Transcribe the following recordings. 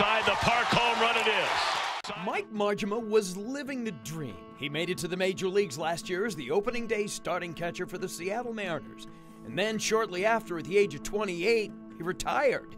inside the park, home run it is. Mike Marjama was living the dream. He made it to the major leagues last year as the opening day starting catcher for the Seattle Mariners. And then shortly after, at the age of 28, he retired.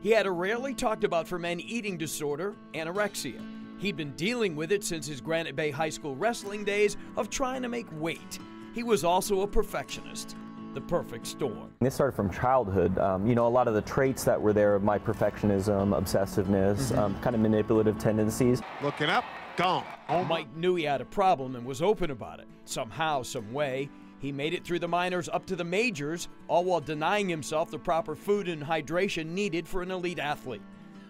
He had a rarely talked about for men eating disorder, anorexia. He'd been dealing with it since his Granite Bay High School wrestling days of trying to make weight. He was also a perfectionist. The perfect storm. This started from childhood. You know, a lot of the traits that were there of my perfectionism, obsessiveness, kind of manipulative tendencies. Looking up, gone. Mike knew he had a problem and was open about it. Somehow, some way, he made it through the minors up to the majors, all while denying himself the proper food and hydration needed for an elite athlete.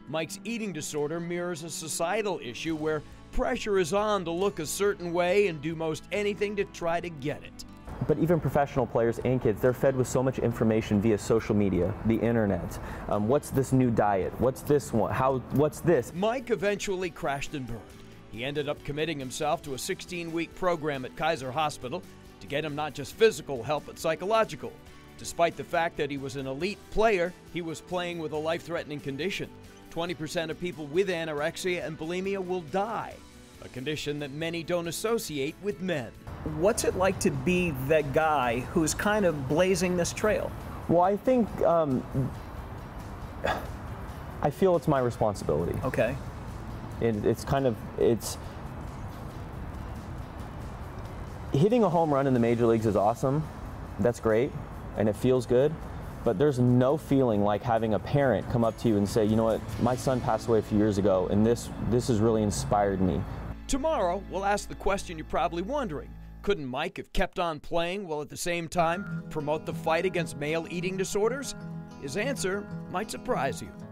Mike's eating disorder mirrors a societal issue where pressure is on to look a certain way and do most anything to try to get it. But even professional players and kids, they're fed with so much information via social media, the internet. What's this new diet? What's this one? What's this? Mike eventually crashed and burned. He ended up committing himself to a 16-week program at Kaiser Hospital to get him not just physical help, but psychological. Despite the fact that he was an elite player, he was playing with a life-threatening condition. 20% of people with anorexia and bulimia will die, a condition that many don't associate with men. What's it like to be that guy who's kind of blazing this trail? Well, I think, I feel it's my responsibility. Okay. It's hitting a home run in the major leagues is awesome. That's great, and it feels good. But there's no feeling like having a parent come up to you and say, you know what, my son passed away a few years ago, and this has really inspired me. Tomorrow, we'll ask the question you're probably wondering. Couldn't Mike have kept on playing while at the same time promote the fight against male eating disorders? His answer might surprise you.